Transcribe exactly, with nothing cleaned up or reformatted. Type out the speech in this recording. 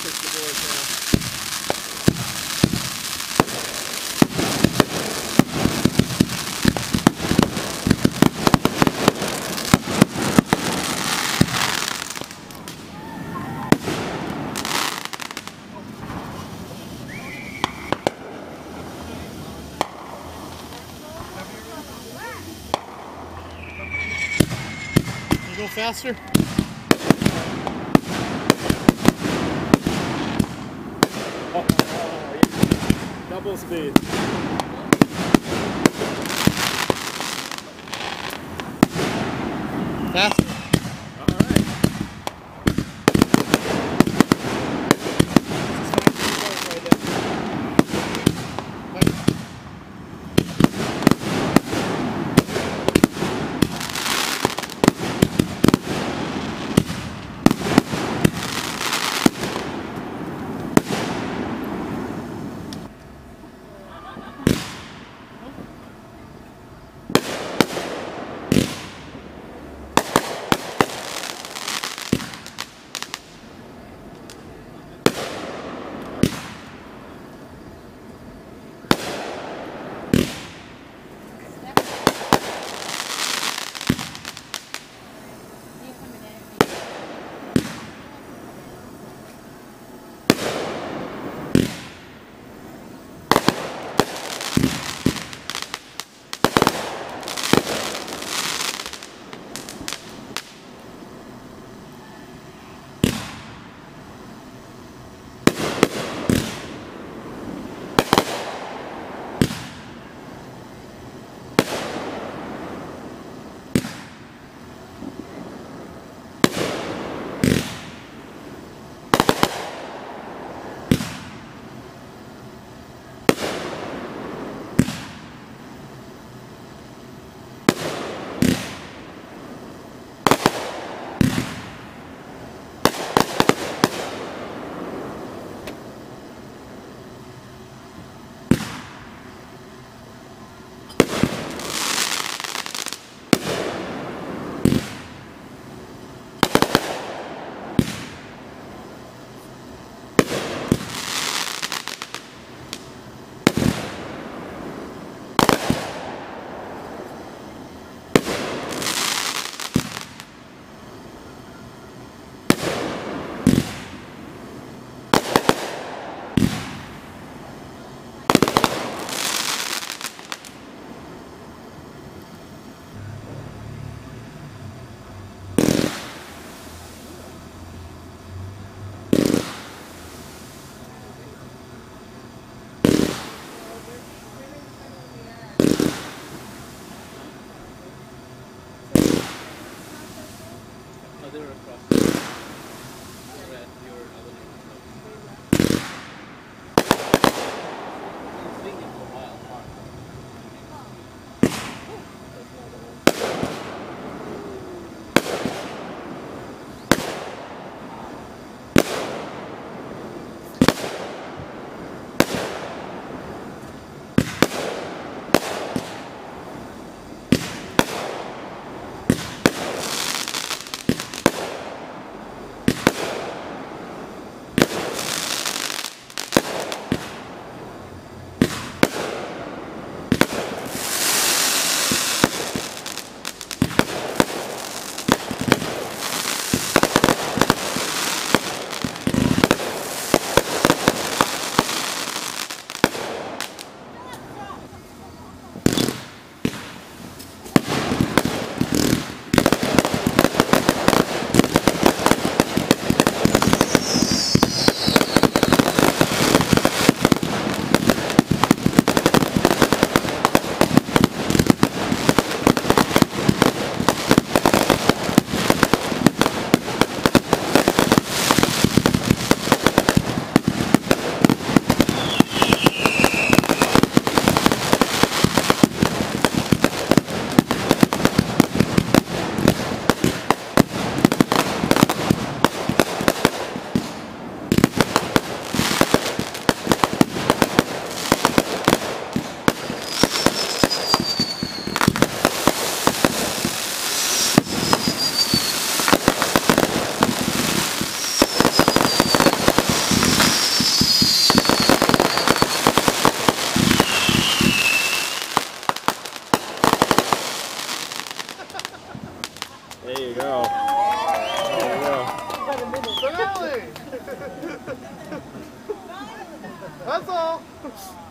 fix the boards now. Can you go faster? Oh, yeah. Double speed. Faster. All right. That's all.